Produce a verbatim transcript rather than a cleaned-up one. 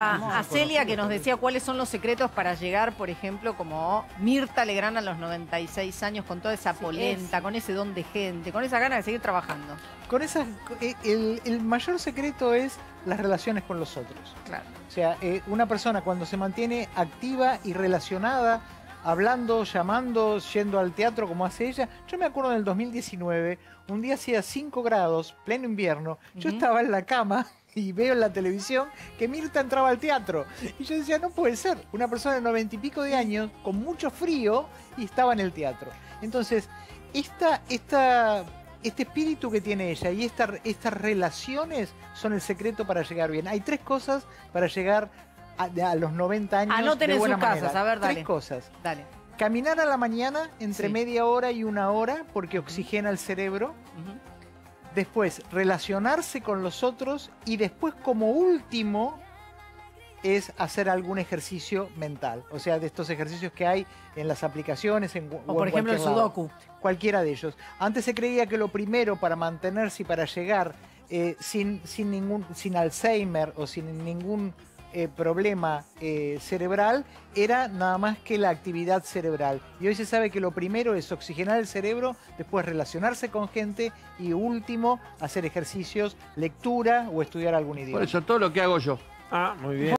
A, a Celia, que nos decía cuáles son los secretos para llegar, por ejemplo, como Mirtha Legrand a los noventa y seis años, con toda esa polenta, sí, es. con ese don de gente, con esa ganas de seguir trabajando. Con esas, el, el mayor secreto es las relaciones con los otros. Claro. O sea, eh, una persona cuando se mantiene activa y relacionada, hablando, llamando, yendo al teatro como hace ella. Yo me acuerdo en el dos mil diecinueve, un día hacía cinco grados, pleno invierno, uh-huh. yo estaba en la cama y veo en la televisión que Mirtha entraba al teatro. Y yo decía, no puede ser, una persona de noventa y pico de años, con mucho frío, y estaba en el teatro. Entonces, esta, esta, este espíritu que tiene ella y esta, estas relaciones son el secreto para llegar bien. Hay tres cosas para llegar a, a los noventa años. Anoten en sus casas, a ver, dale. Tres cosas. Dale. Caminar a la mañana entre sí. media hora y una hora, porque oxigena el cerebro. Uh-huh. Después, relacionarse con los otros. Y después, como último, es hacer algún ejercicio mental. O sea, de estos ejercicios que hay en las aplicaciones. En, o, o por en ejemplo, el sudoku. Lado. Cualquiera de ellos. Antes se creía que lo primero para mantenerse y para llegar eh, sin, sin, ningún, sin Alzheimer o sin ningún eh, problema eh, cerebral era nada más que la actividad cerebral. Y hoy se sabe que lo primero es oxigenar el cerebro, después relacionarse con gente y último hacer ejercicios, lectura o estudiar algún idioma. Por eso todo lo que hago yo. Ah, muy bien.